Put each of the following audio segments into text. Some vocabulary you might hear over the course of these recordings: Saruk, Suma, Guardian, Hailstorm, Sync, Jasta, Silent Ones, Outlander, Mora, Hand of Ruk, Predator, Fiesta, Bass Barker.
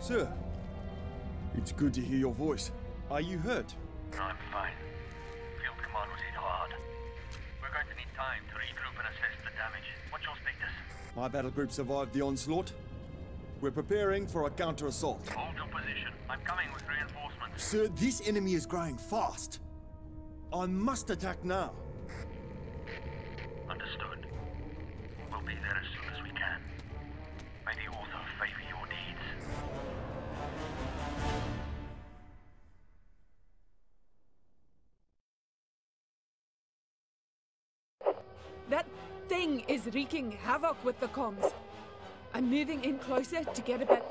Sir, it's good to hear your voice. Are you hurt? I'm fine. Field command was hit hard. We're going to need time to regroup and assess the damage. What's your status? My battle group survived the onslaught. We're preparing for a counter-assault. Hold your position. I'm coming with reinforcements. Sir, this enemy is growing fast. I must attack now. Understood. We'll be there as soon as we can. May the author favor your needs. That thing is wreaking havoc with the comms. I'm moving in closer to get a bit.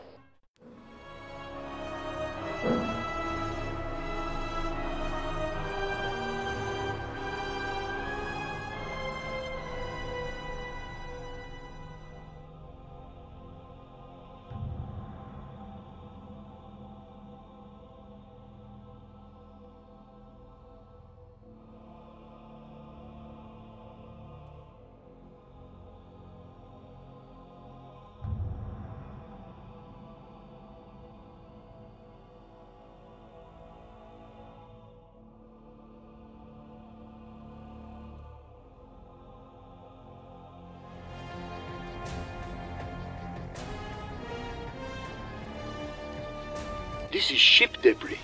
This is ship debris.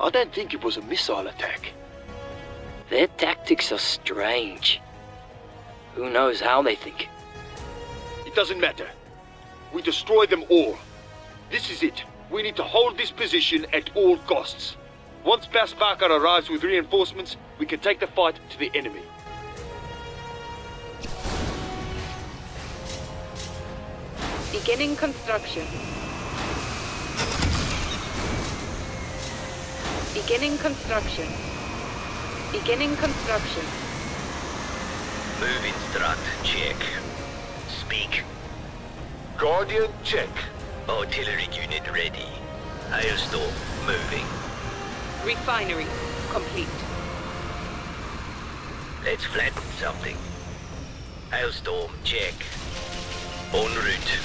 I don't think it was a missile attack. Their tactics are strange. Who knows how they think? It doesn't matter. We destroy them all. This is it. We need to hold this position at all costs. Once Bass Barker arrives with reinforcements, we can take the fight to the enemy. Beginning construction. Beginning construction. Beginning construction. Move instruct, check. Speak. Guardian, check. Artillery unit ready. Hailstorm, moving. Refinery, complete. Let's flatten something. Hailstorm, check. En route.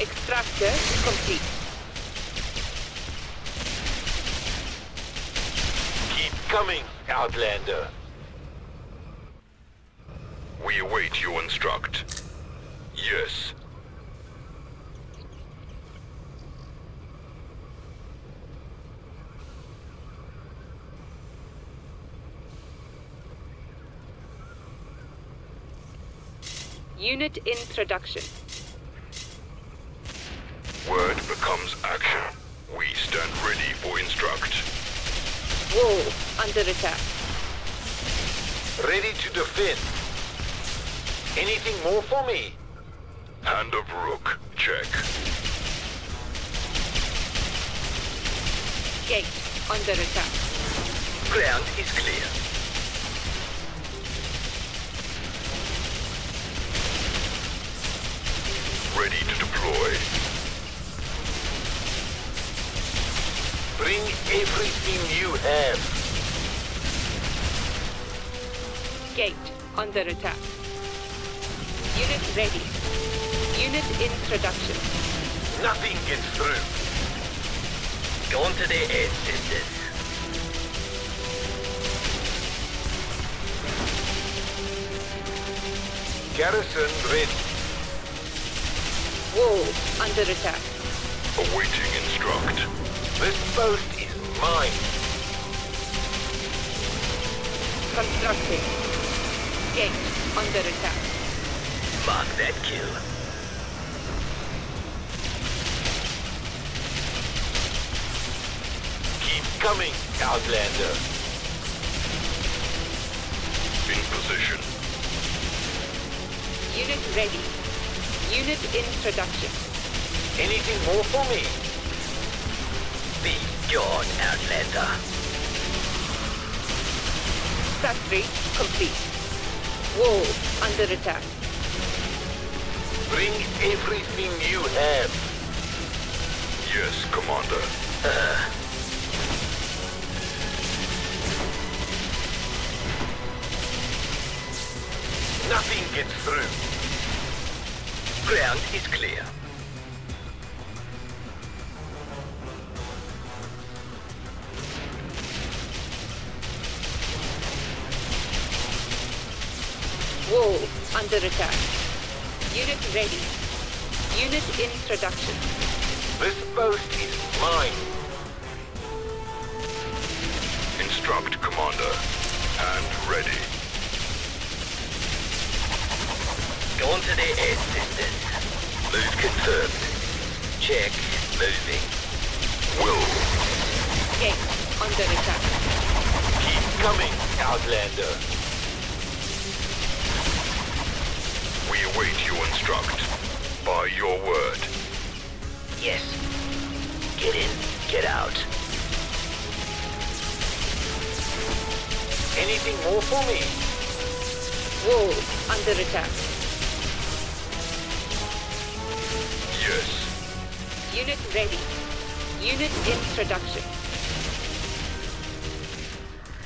Extractor complete. Keep coming, Outlander. We await your instruct. Yes. Unit introduction. Word becomes action. We stand ready for instruct. Wall under attack. Ready to defend. Anything more for me? Hand of Ruk, check. Gate under attack. Ground is clear. Ready to deploy. Bring everything you have. Gate under attack. Unit ready. Unit introduction. Nothing gets through. Go on to the air system. Garrison ready. Wall under attack. Awaiting instruct. This post is mine. Constructing. Gate under attack. Mark that kill. Keep coming, Outlander. In position. Unit ready. Unit introduction. Anything more for me? Be gone, Outlander. Factory complete. Wall under attack. Bring everything you have. Yes, Commander. Nothing Nothing gets through. Ground is clear. Wall under attack. Unit ready. Unit in production. This post is mine. Instruct, Commander. And ready. Go on to their air systems. Move confirmed. Check. Moving. Will. Check. Under attack. Keep coming, Outlander. We await you instruct, by your word. Yes. Get in, get out. Anything more for me? Wall, under attack. Yes. Unit ready. Unit in production.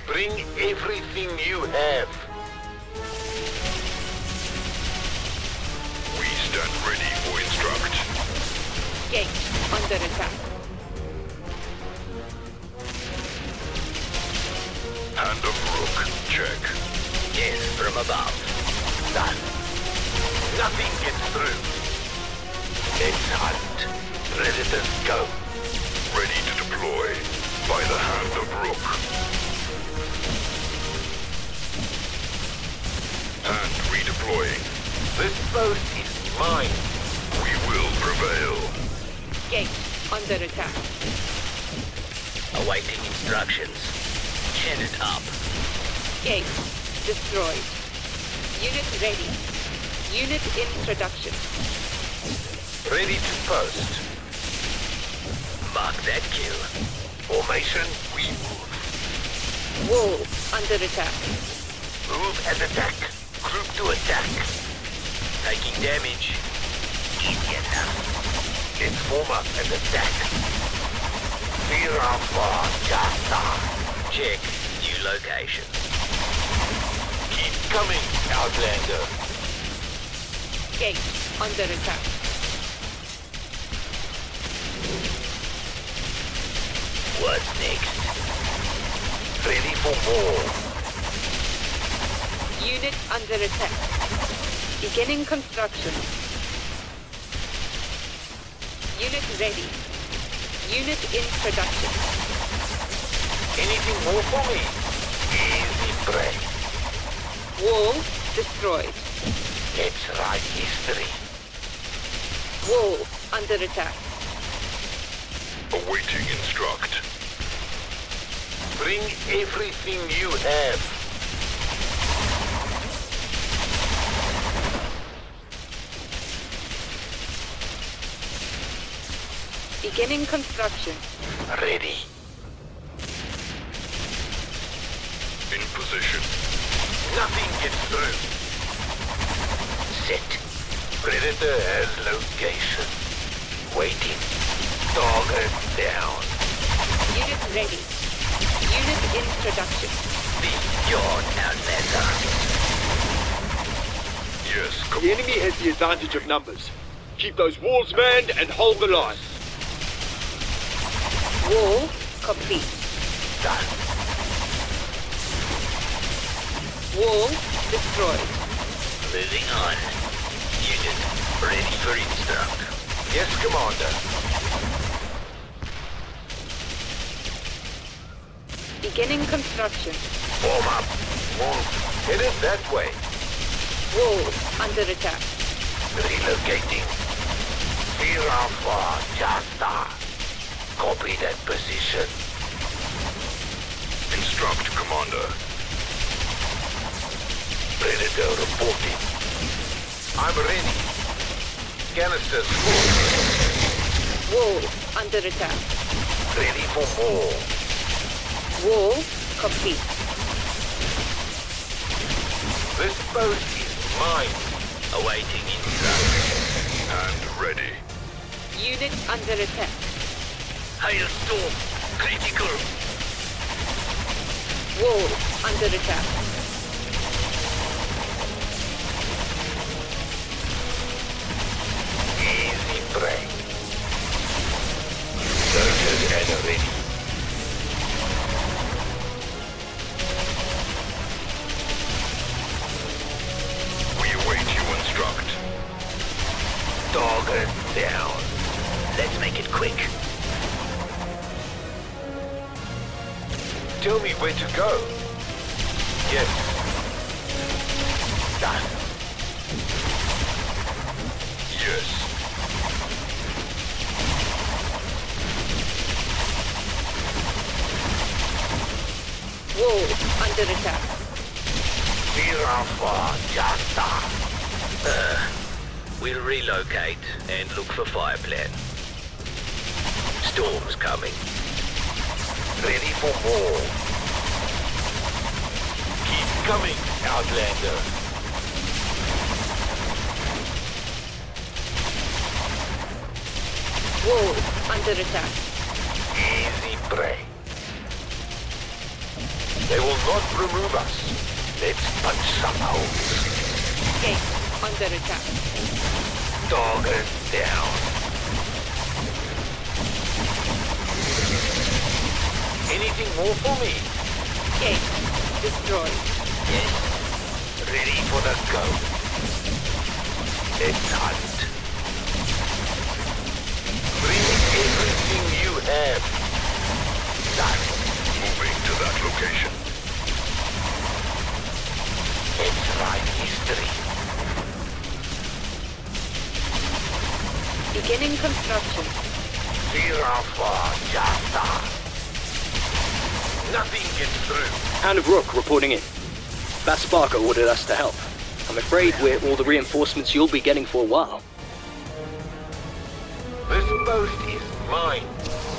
Bring everything you have. Stand ready for instruct. Gate under attack. Hand of Ruk, check. Yes, from above. Done. Nothing gets through. Let's hunt. Predators go. Ready to deploy by the Hand of Ruk. Hand redeploying. This boat is mine. We will prevail. Gate under attack. Awaiting instructions. Chin it up. Gate destroyed. Unit ready. Unit in production. Ready to post. Mark that kill. Formation, we move. Wall under attack. Move and attack. Group to attack. Taking damage. Easy enough. Let's form up and attack. Check new location. Keep coming, Outlander. Gate under attack. What's next? Ready for more. Unit under attack. Beginning construction. Unit ready. Unit in production. Anything more for me? Easy prey. Wall destroyed. Let's write history. Wall under attack. Awaiting instruct. Bring everything you have. Beginning construction. Ready. In position. Nothing gets through. Set. Predator has location. Waiting. Target down. Unit ready. Unit in production. Beyond Outlander. Yes, come on. The enemy has the advantage of numbers. Keep those walls manned and hold the line. Wall complete. Done. Wall destroyed. Moving on. Unit ready for instruct. Yes, Commander. Beginning construction. Form up. Move. Headed that way. Wall under attack. Relocating. Copy that position. Instruct, Commander. Predator reporting. I'm ready. Canisters full. Wall under attack. Ready for more. Wall complete. This boat is mine. Awaiting instruction. And ready. Unit under attack. Hailstorm, critical. Wall under attack. blink. Tell me where to go. Yes. Ah. Yes. Whoa, under attack. We'll relocate and look for fire plan. Storm's coming. Ready for war. Keep coming, Outlander. Whoa, under attack. Easy prey. They will not remove us. Let's punch some holes. Okay, under attack. Dog is down. Anything more for me? Okay, destroyed. Yes. Ready for the go. Let's hunt. Bring everything you have. Done. Moving to that location. Let's write history. Beginning construction. Nothing gets through. Hand of Ruk reporting in. Bass Barker ordered us to help. I'm afraid we're all the reinforcements you'll be getting for a while. This post is mine.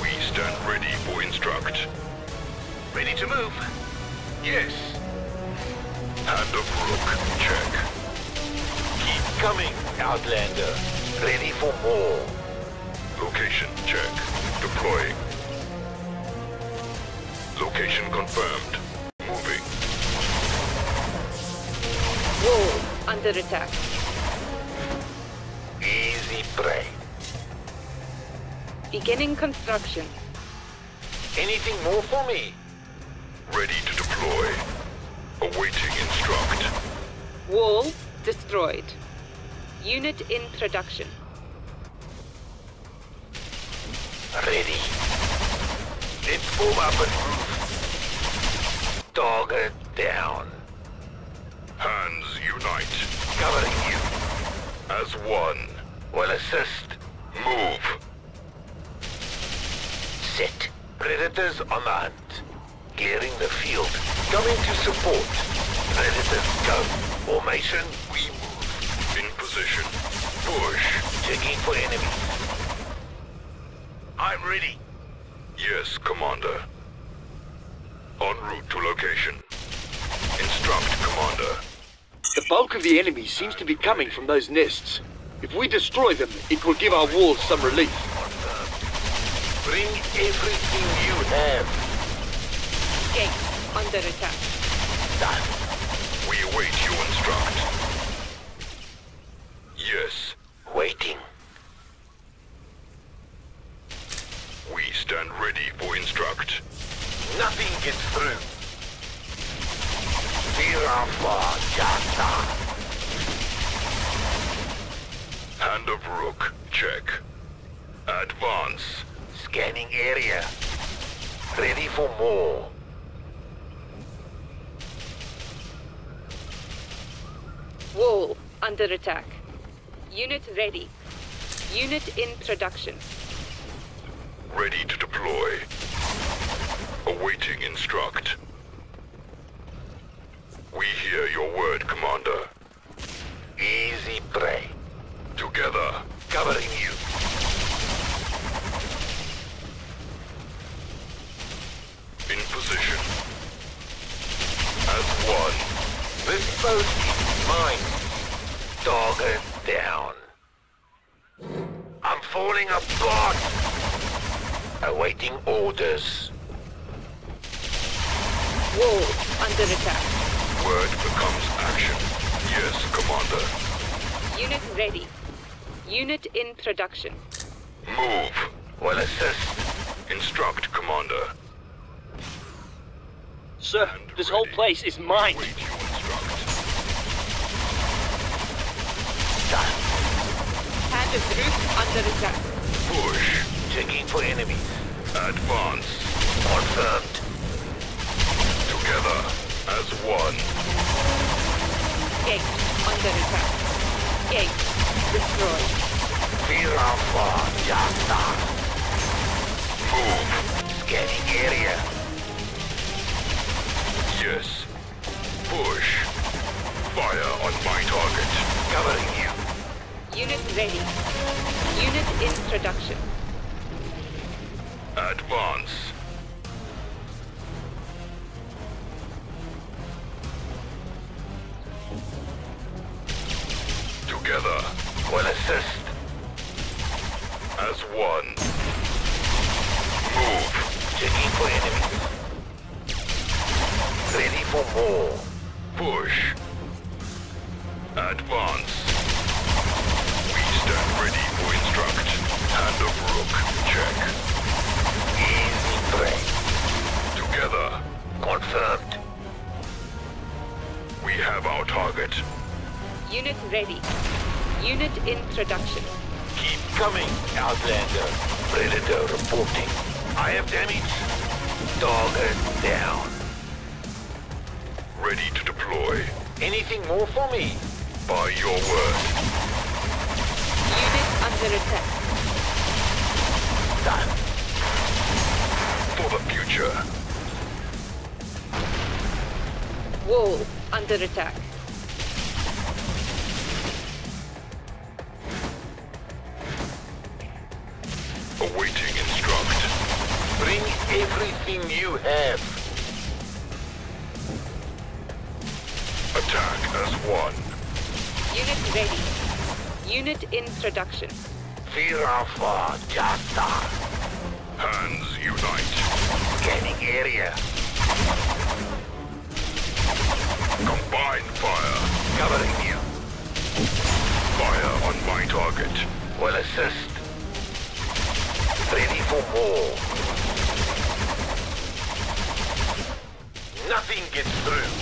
We stand ready for instruct. Ready to move? Yes. Hand of Ruk, check. Keep coming, Outlander. Ready for more. Location, check. Deploying. Location confirmed. Moving. Whoa, under attack. Easy prey. Beginning construction. Anything more for me? Ready to deploy. Awaiting instruct. Wall destroyed. Unit in production. Ready. Let's pull up and move. Target down. Hands unite. Covering you. As one. Will assist. Move. Set. Predators on the hunt. Clearing the field. Coming to support. Predators go. Formation. We move. In position. Push. Checking for enemies. I'm ready. Yes, Commander. En route to location. Instruct, Commander. The bulk of the enemy seems to be coming from those nests. If we destroy them, it will give our walls some relief. Bring everything you have. Gates under attack. Done. We await your instruct. Yes. Waiting. We stand ready for instruct. Nothing gets through. Hand of Ruk, check. Advance. Scanning area. Ready for more. Wall under attack. Unit ready. Unit in production. Ready to deploy. Awaiting instruct. We hear your word, Commander. Easy prey. Together. Covering you. In position. As one. This boat. Mine. Dog down. I'm falling apart. Awaiting orders. Wall under attack. Word becomes action. Yes, Commander. Unit ready. Unit in production. Move. Well assist. Instruct, Commander. Sir, and this ready. Whole place is mine. Hand of Ruk under attack. Push. Checking for enemy. Advance. Confirmed. Together as one. Gate under attack. Gate destroyed. Feel how far, Jasta. Move. Scanning area. Yes. Push. Fire on my target. Covering you. Unit ready. Unit in production. Advance. Together. Will assist. As one. Move. Checking for enemy. Ready for war. Push. Advance. We stand ready for instruct. Hand of Ruk. Check. Easy prey. Together. Confirmed. We have our target. Unit ready. Unit in production. Keep coming, Outlander. Predator reporting. I have damage. Target down. Ready to deploy. Anything more for me? By your word. Unit under attack. Done. For the future. Wall under attack. Awaiting instruct. Bring everything you have. Attack as one. Unit ready. Unit in production. Feel how far, Jasta. Hands unite. Scanning area. Combined fire. Covering you. Fire on my target. Will assist. Ready for war. Nothing gets through.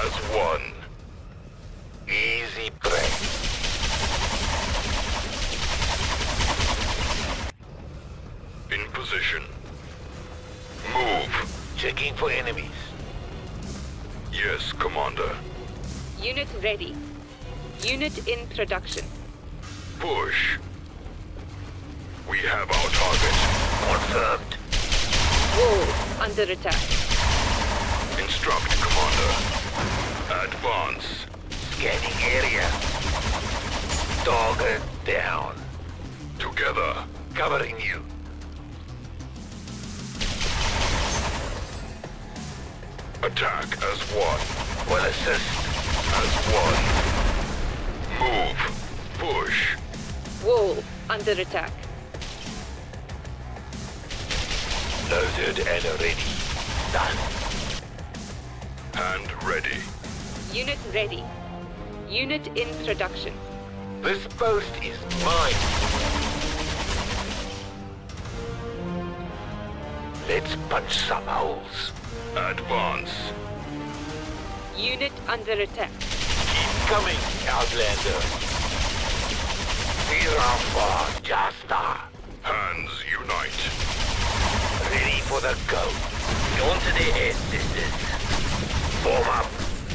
As one. Easy prey. In position. Move. Checking for enemies. Yes, Commander. Unit ready. Unit in production. Push. We have our target. Confirmed. Wall under attack. Instruct, Commander. Advance. Scanning area. Target down. Together. Covering you. Attack as one. Will assist. As one. Move. Push. Wall under attack. Loaded and ready. Done. Hand ready. Unit ready. Unit in production. This post is mine. Let's punch some holes. Advance. Unit under attack. Keep coming, Outlander. Here are far, Jasta. Hands unite. Ready for the go. Go to the air, sisters. Form up.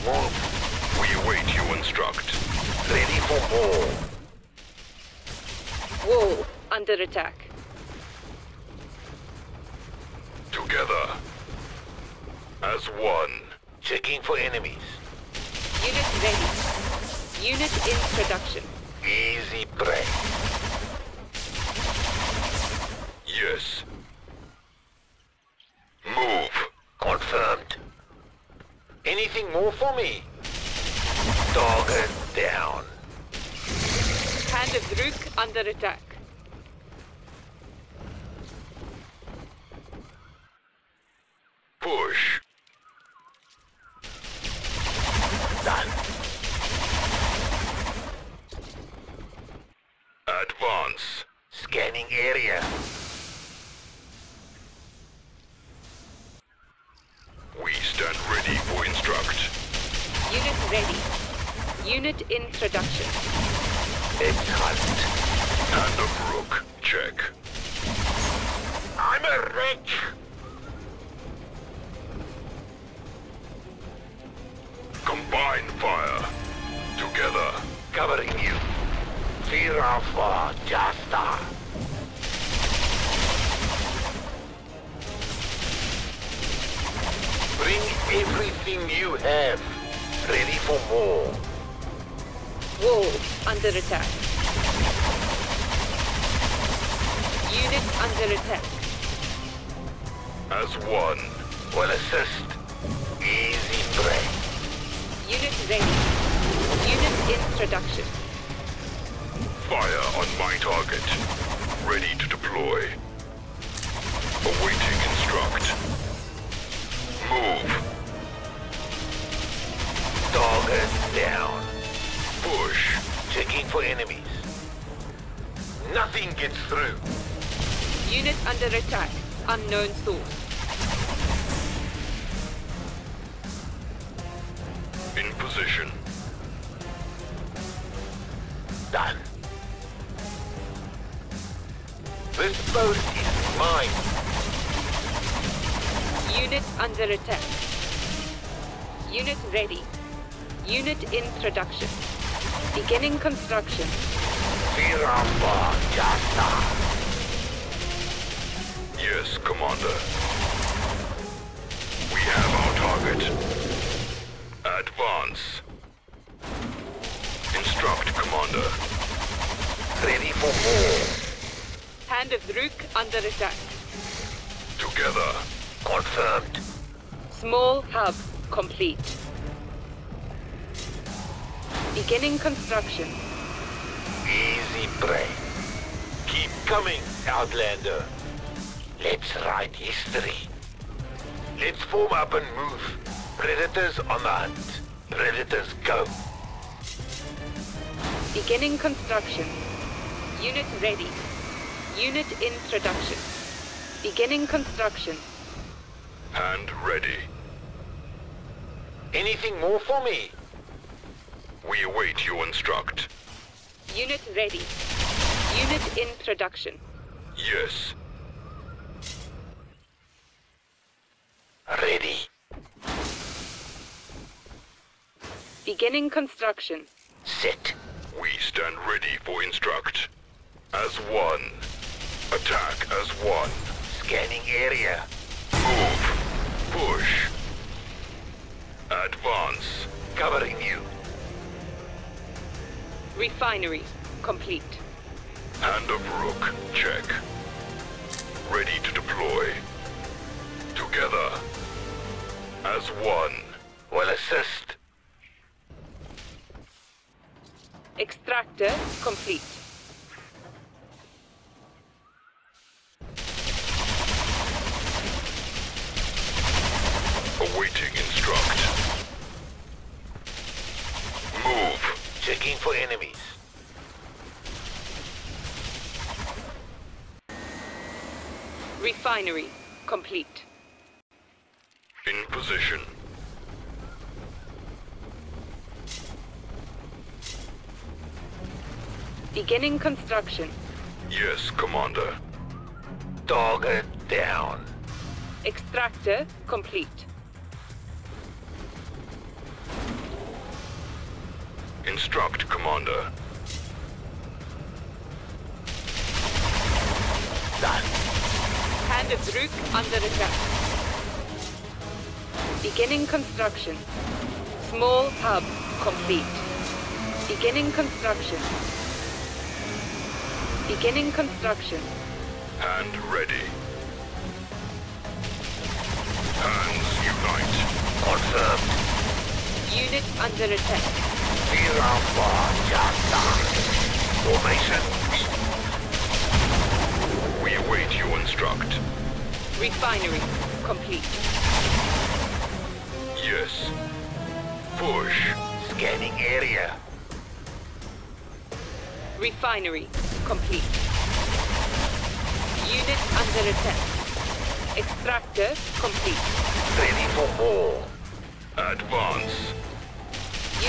Move. We await you instruct. Ready for war. Wall under attack. Together. As one. Checking for enemies. Unit ready. Unit in production. Easy prey. Yes. Move. Confirmed. Anything more for me? Target down. Hand of Ruk under attack. Push. Done. Advance. Scanning area. We stand ready for instruct. Unit ready. Unit in production. It's hunt. Hand of Ruk. check. I'm a wretch. Combine fire. Together. Covering you. Zero for Jasta. Bring everything you have. Ready for more. Wolves under attack. Units under attack. As one. Will assist. Easy prey. Unit ready. Unit in production. Fire on my target. Ready to deploy. Awaiting instruct. Move. Target down. Push. Checking for enemies. Nothing gets through. Unit under attack. Unknown source. In position. Done. This boat is mine. Unit under attack. Unit ready. Unit in production. Beginning construction. Yes, Commander. We have our target. Advance. Instruct, Commander. Ready for more. Hand of Ruk under attack. Together. Confirmed. Small hub complete. Beginning construction. Easy prey. Keep coming, Outlander. Let's write history. Let's form up and move. Predators on the hunt. Predators go. Beginning construction. Unit ready. Unit in production. Beginning construction. Hand ready. Anything more for me? We await your instruct. Unit ready. Unit in production. Yes. Ready. Beginning construction. Sit. We stand ready for instruct. As one. Attack as one. Scanning area. Move. Push. Advance. Covering you. Refinery complete. Hand of Ruk, check. Ready to deploy. Together. As one. Will assist. Extractor complete. Awaiting instruct. Move. Checking for enemies. Refinery complete. In position. Beginning construction. Yes, Commander. Target down. Extractor complete. Instruct, Commander. Done. Hand of Ruk under attack. Beginning construction. Small hub complete. Beginning construction. Beginning construction. Hand ready. Hands unite. Confirmed. Unit under attack. Formation. We await your instruct. Refinery complete. Yes. Push. Scanning area. Refinery complete. Unit under attack. Extractor complete. Ready for more. Advance.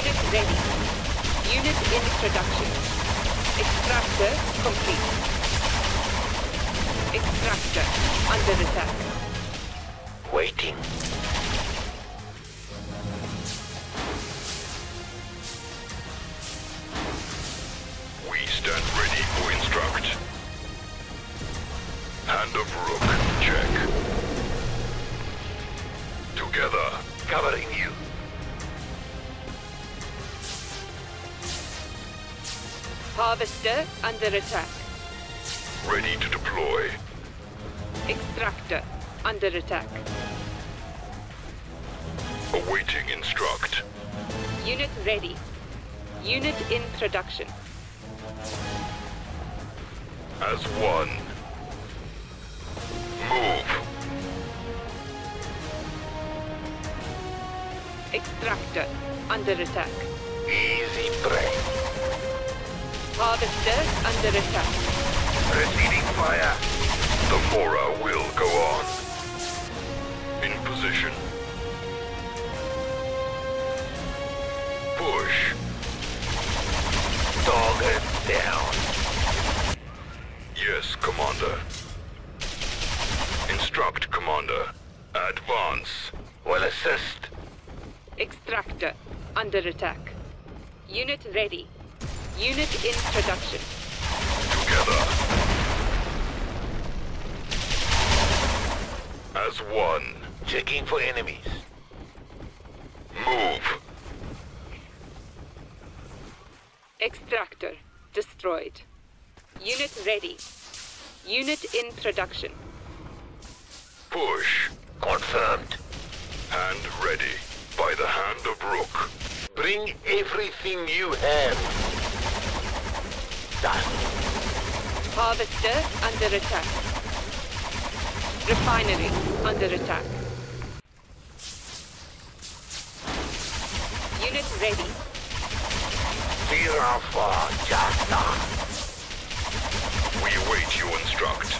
Unit ready. Unit in production. Extractor complete. extractor under attack. Waiting. We stand ready to instruct. Hand of Ruk, check. Together, covering you. Harvester under attack. Ready to deploy. Extractor under attack. Awaiting instruct. Unit ready. Unit in production. As one. Move. Extractor under attack. Easy prey. Harvester under attack. Receiving fire. The Mora will go on. In position. Push. Target down. Yes, Commander. Instruct, Commander. Advance. Will assist. Extractor under attack. Unit ready. Unit in production. Together. As one. Checking for enemies. Move. Extractor destroyed. Unit ready. Unit in production. Push. Confirmed. Hand ready. By the hand of Ruk. Bring everything you have. Done. Harvester under attack. Refinery under attack. Unit ready. Clear our far, Jasta. We await you instruct.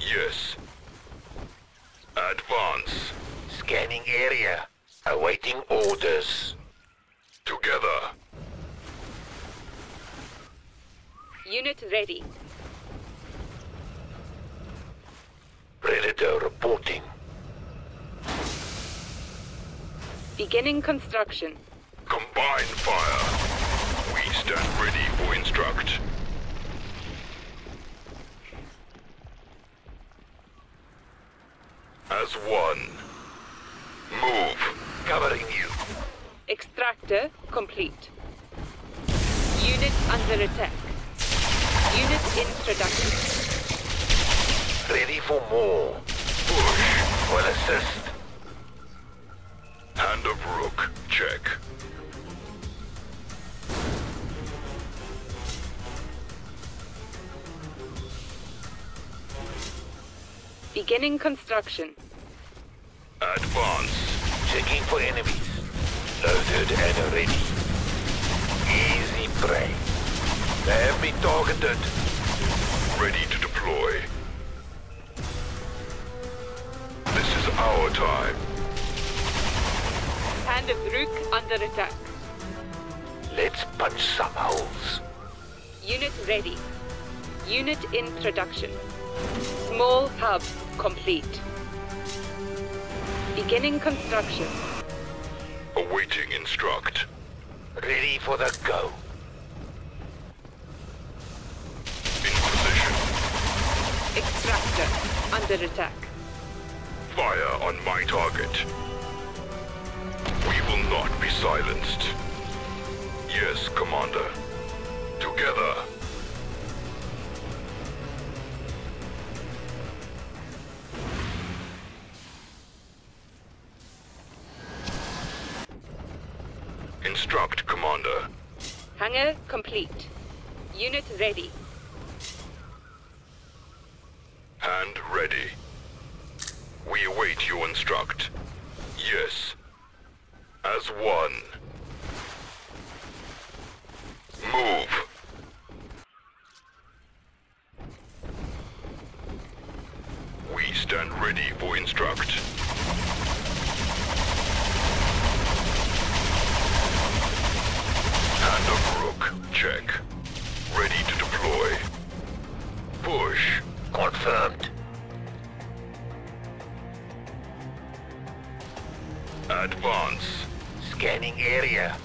Yes. Advance. Scanning area. Awaiting orders. Together. Unit ready. Predator reporting. Beginning construction. Combine fire. We stand ready for instruct. As one. Move. Covering you. Extractor complete. Unit under attack. Unit in production. Ready for more. Push. Will assist. Hand of Ruk, check. Beginning construction. Advance. Checking for enemies. Loaded and ready. Easy prey. They have been targeted. Ready to deploy. Our time. Hand of Ruk under attack. Let's punch some holes. Unit ready. Unit in production. Small hub complete. Beginning construction. Awaiting instruct. Ready for the go. In position. Extractor under attack. Fire on my target. We will not be silenced. Yes, Commander. Together. Instruct, Commander. Hangar complete. Unit ready. Hand ready. We await you instruct. Yes. As one. Move. We stand ready for instruct. Hand of Ruk, check. Ready to deploy. Push. Confirm. Scanning area.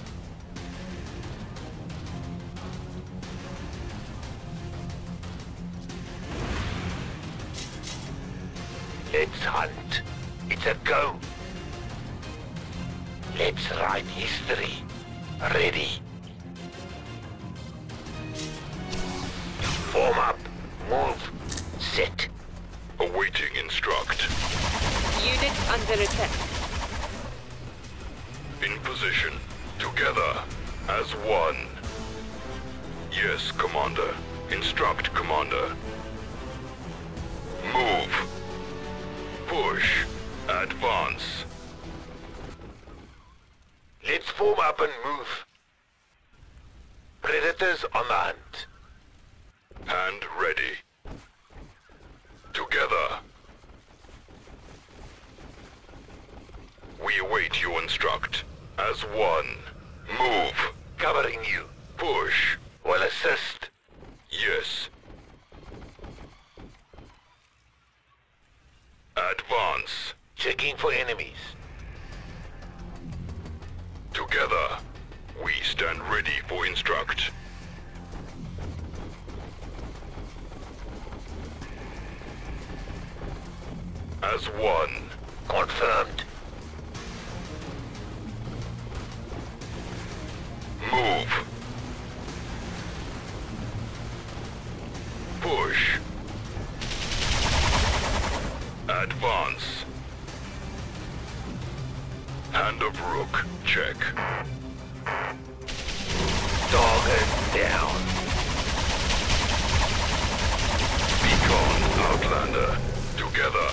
Let's hunt. It's a go. Let's write history. Ready. Form up. Move. Sit. Awaiting instruct. Unit under attack. In position. Together. As one. Yes, Commander. Instruct, Commander. Move. Push. Advance. Let's form up and move. Predators on the hunt. Hand ready. Together. We await you instruct. As one. Move. Covering you. Push. Will assist. Yes. Advance. Checking for enemies. Together. We stand ready for instruct. As one. Confirmed. Move. Push. Advance. Hand of Ruk. Check. Target down. Beacon Outlander. Together.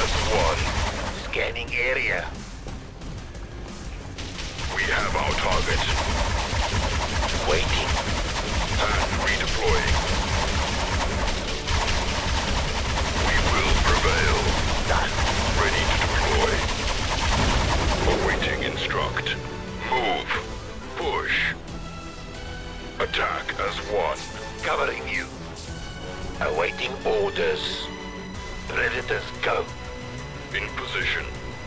As one. Scanning area. We have our target. Waiting. And redeploying. We will prevail. Done. Ready to deploy. Awaiting instruct. Move. Push. Attack as one. Covering you. Awaiting orders. Predators go. In position.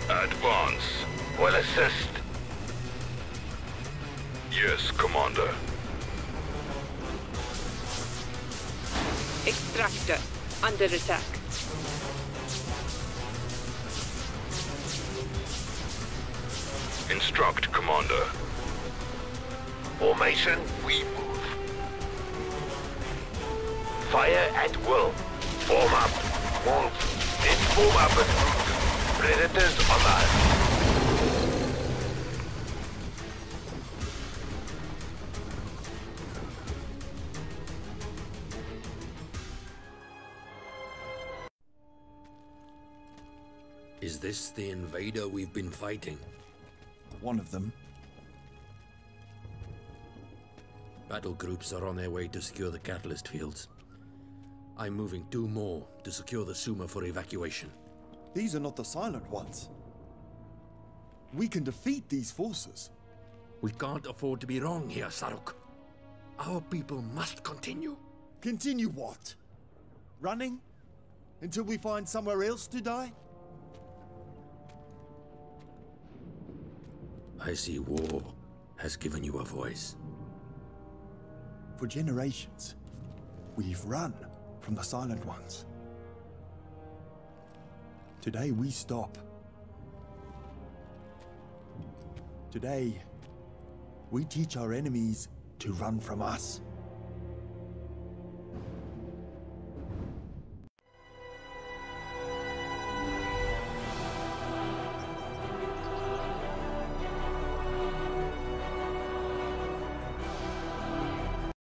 Advance. Will assist. Yes, Commander. Extractor, under attack. Instruct, Commander. Formation, we move. Fire at will. Form up, move. Then form up and move. Predators on us. Is this the invader we've been fighting? One of them. Battle groups are on their way to secure the catalyst fields. I'm moving 2 more to secure the Suma for evacuation. These are not the Silent Ones. We can defeat these forces. We can't afford to be wrong here, Saruk. Our people must continue. Continue what? Running? Until we find somewhere else to die? I see war has given you a voice. For generations, we've run from the Silent Ones. Today we stop. Today, we teach our enemies to run from us.